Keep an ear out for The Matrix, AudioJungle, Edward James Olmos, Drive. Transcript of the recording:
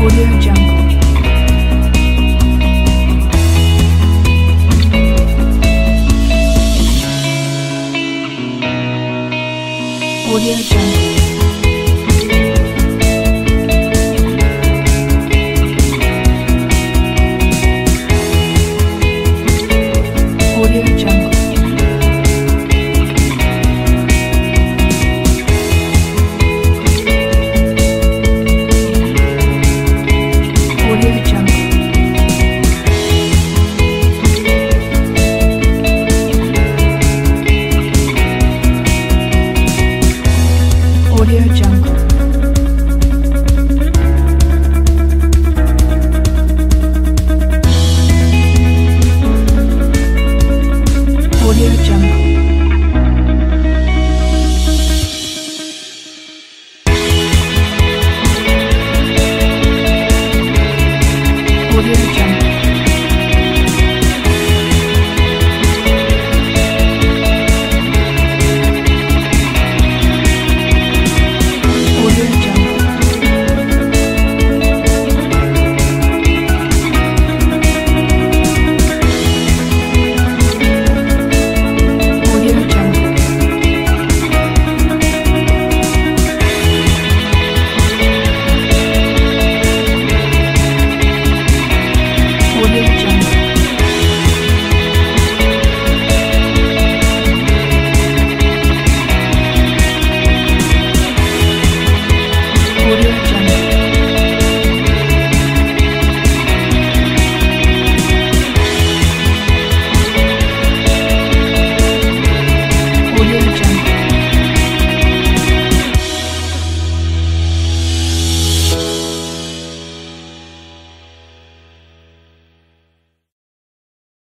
AudioJungle.